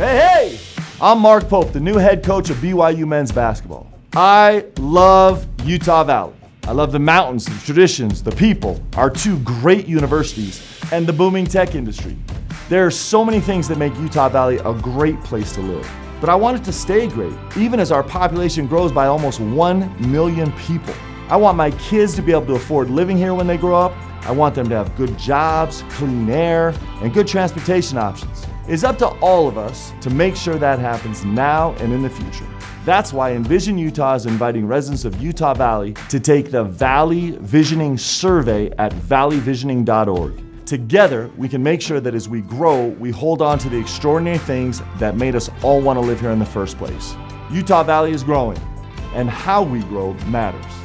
Hey, hey! I'm Mark Pope, the new head coach of BYU men's basketball. I love Utah Valley. I love the mountains, the traditions, the people, our two great universities, and the booming tech industry. There are so many things that make Utah Valley a great place to live. But I want it to stay great, even as our population grows by almost 1 million people. I want my kids to be able to afford living here when they grow up. I want them to have good jobs, clean air, and good transportation options. It's up to all of us to make sure that happens now and in the future. That's why Envision Utah is inviting residents of Utah Valley to take the Valley Visioning Survey at valleyvisioning.org. Together, we can make sure that as we grow, we hold on to the extraordinary things that made us all want to live here in the first place. Utah Valley is growing, and how we grow matters.